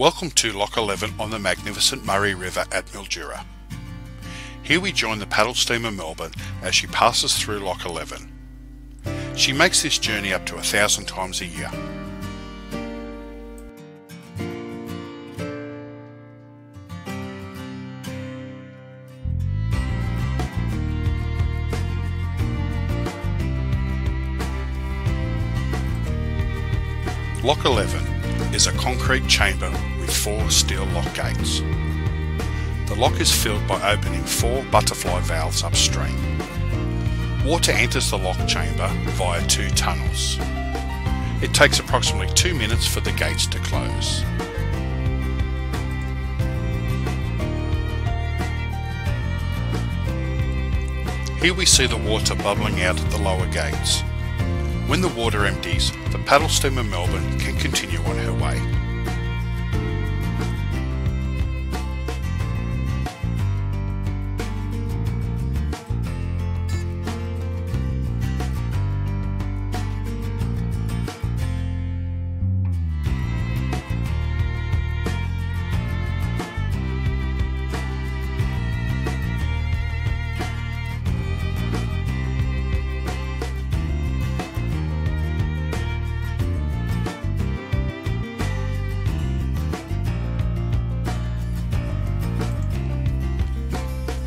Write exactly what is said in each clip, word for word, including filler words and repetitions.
Welcome to Lock eleven on the magnificent Murray River at Mildura. Here we join the Paddle Steamer Melbourne as she passes through Lock eleven. She makes this journey up to a thousand times a year. Lock eleven is a concrete chamber with four steel lock gates. The lock is filled by opening four butterfly valves upstream. Water enters the lock chamber via two tunnels. It takes approximately two minutes for the gates to close. Here we see the water bubbling out at the lower gates. When the water empties, the Paddle Steamer Melbourne can continue on her way.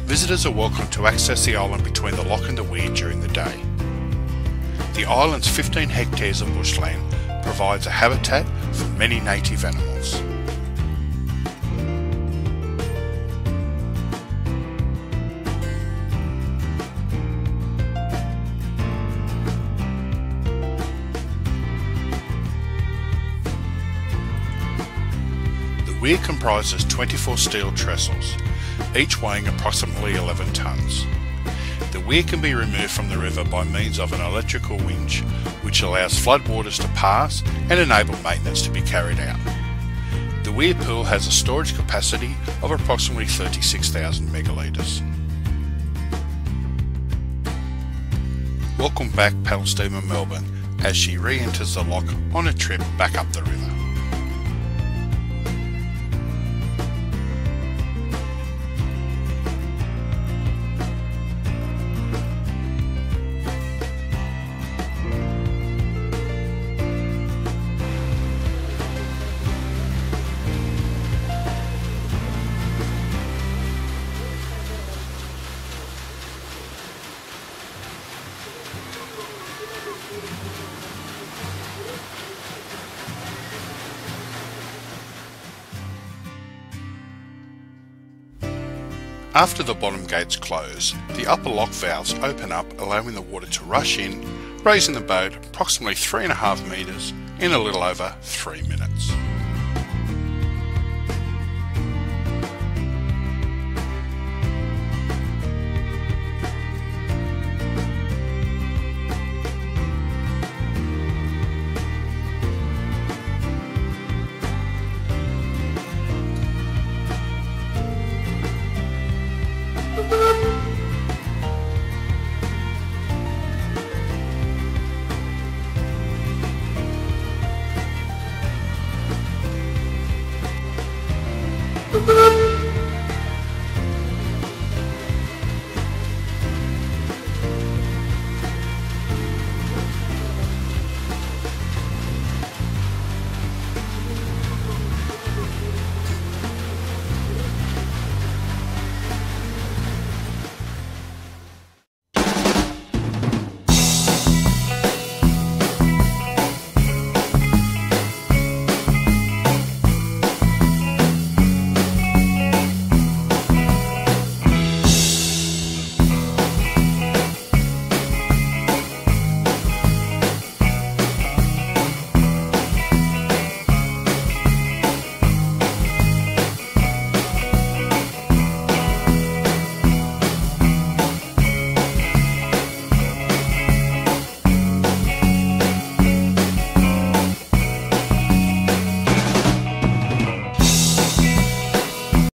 Visitors are welcome to access the island between the lock and the weir during the day. The island's fifteen hectares of bushland provides a habitat for many native animals. The weir comprises twenty-four steel trestles, each weighing approximately eleven tonnes. The weir can be removed from the river by means of an electrical winch, which allows floodwaters to pass and enable maintenance to be carried out. The weir pool has a storage capacity of approximately thirty-six thousand megalitres. Welcome back Paddle Steamer Melbourne as she re-enters the lock on a trip back up the river. After the bottom gates close, the upper lock valves open up, allowing the water to rush in, raising the boat approximately three and a half metres in a little over three minutes. Boop boop boop.